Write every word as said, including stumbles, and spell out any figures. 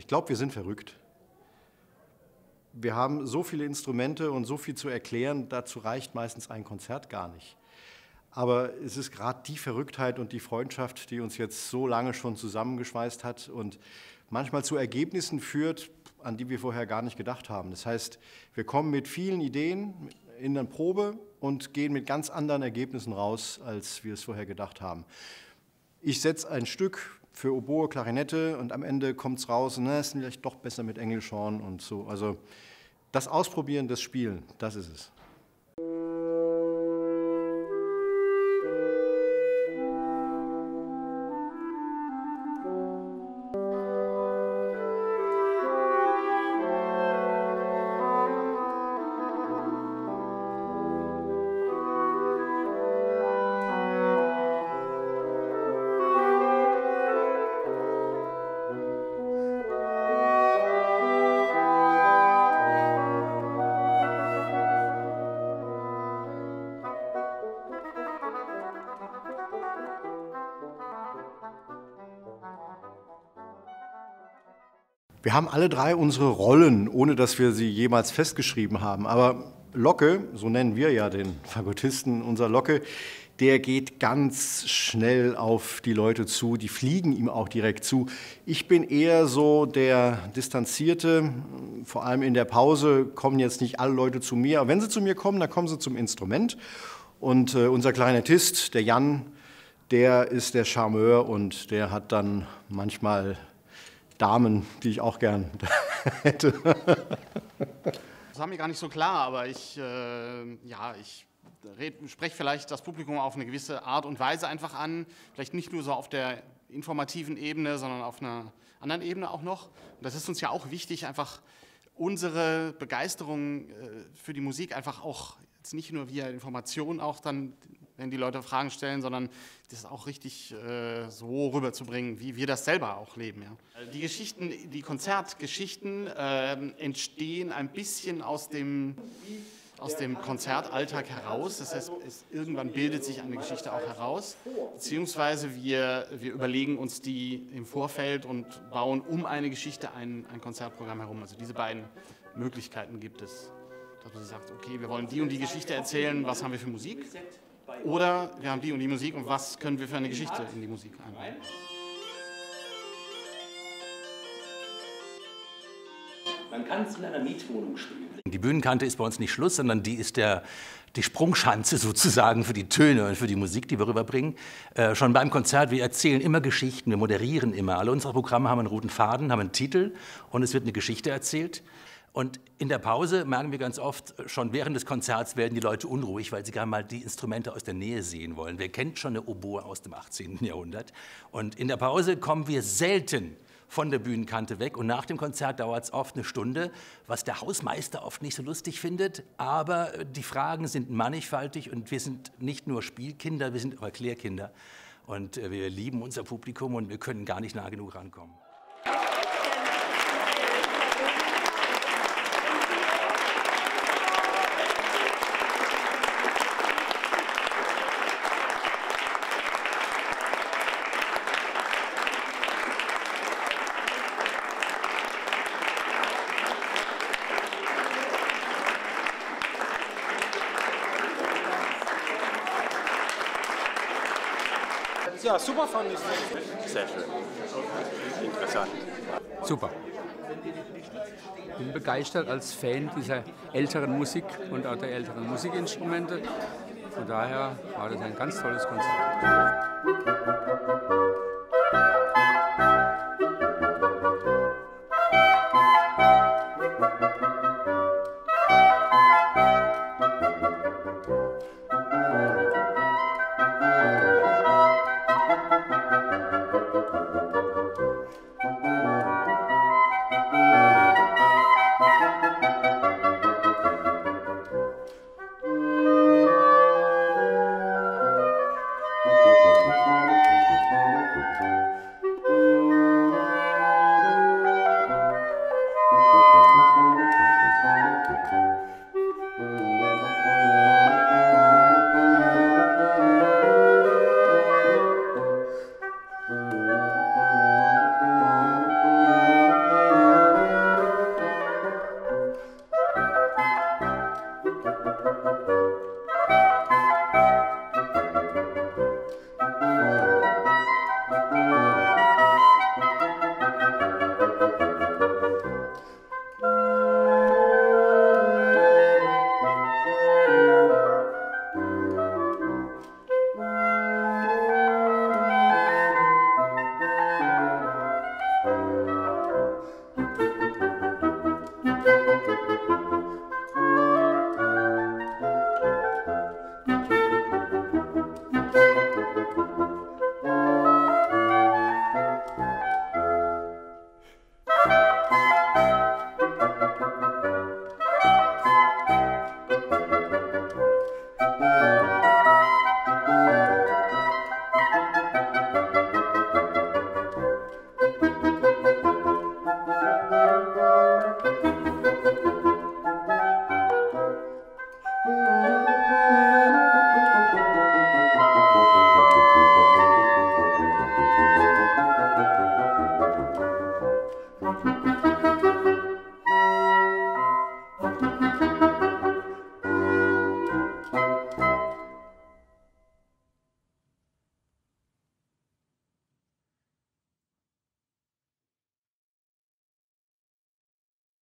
Ich glaube, wir sind verrückt. Wir haben so viele Instrumente und so viel zu erklären, dazu reicht meistens ein Konzert gar nicht. Aber es ist gerade die Verrücktheit und die Freundschaft, die uns jetzt so lange schon zusammengeschweißt hat und manchmal zu Ergebnissen führt, an die wir vorher gar nicht gedacht haben. Das heißt, wir kommen mit vielen Ideen in eine Probe und gehen mit ganz anderen Ergebnissen raus, als wir es vorher gedacht haben. Ich setze ein Stück für Oboe, Klarinette und am Ende kommt es raus, na, ist vielleicht doch besser mit Englischhorn und so. Also das Ausprobieren, das Spielen, das ist es. Wir haben alle drei unsere Rollen, ohne dass wir sie jemals festgeschrieben haben. Aber Locke, so nennen wir ja den Fagottisten, unser Locke, der geht ganz schnell auf die Leute zu, die fliegen ihm auch direkt zu. Ich bin eher so der Distanzierte, vor allem in der Pause kommen jetzt nicht alle Leute zu mir. Aber wenn sie zu mir kommen, dann kommen sie zum Instrument. Und äh, unser Klarinettist, der Jan, der ist der Charmeur und der hat dann manchmal Damen, die ich auch gern hätte. Das war mir gar nicht so klar, aber ich, äh, ja, ich spreche vielleicht das Publikum auf eine gewisse Art und Weise einfach an. Vielleicht nicht nur so auf der informativen Ebene, sondern auf einer anderen Ebene auch noch. Und das ist uns ja auch wichtig, einfach unsere Begeisterung äh, für die Musik einfach auch, jetzt nicht nur via Informationen auch dann, wenn die Leute Fragen stellen, sondern das auch richtig äh, so rüberzubringen, wie wir das selber auch leben. Ja. Die Geschichten, die Konzertgeschichten äh, entstehen ein bisschen aus dem, aus dem Konzertalltag heraus. Das heißt, es, irgendwann bildet sich eine Geschichte auch heraus, beziehungsweise wir, wir überlegen uns die im Vorfeld und bauen um eine Geschichte ein, ein Konzertprogramm herum. Also diese beiden Möglichkeiten gibt es. Dass man sagt, okay, wir wollen die und die Geschichte erzählen, was haben wir für Musik? Oder wir haben die und die Musik und was können wir für eine Geschichte in die Musik einbauen? Man kann es in einer Mietwohnung spielen. Die Bühnenkante ist bei uns nicht Schluss, sondern die ist der, die Sprungschanze sozusagen für die Töne und für die Musik, die wir rüberbringen. Äh, schon beim Konzert, wir erzählen immer Geschichten, wir moderieren immer. Alle unsere Programme haben einen roten Faden, haben einen Titel und es wird eine Geschichte erzählt. Und in der Pause merken wir ganz oft, schon während des Konzerts werden die Leute unruhig, weil sie gerne mal die Instrumente aus der Nähe sehen wollen. Wer kennt schon eine Oboe aus dem achtzehnten Jahrhundert? Und in der Pause kommen wir selten von der Bühnenkante weg. Und nach dem Konzert dauert es oft eine Stunde, was der Hausmeister oft nicht so lustig findet. Aber die Fragen sind mannigfaltig und wir sind nicht nur Spielkinder, wir sind auch Erklärkinder. Und wir lieben unser Publikum und wir können gar nicht nah genug rankommen. Ja, super fand ich es. Sehr schön. Interessant. Super. Ich bin begeistert als Fan dieser älteren Musik und auch der älteren Musikinstrumente. Von daher war das ein ganz tolles Konzert. Bye. Musik.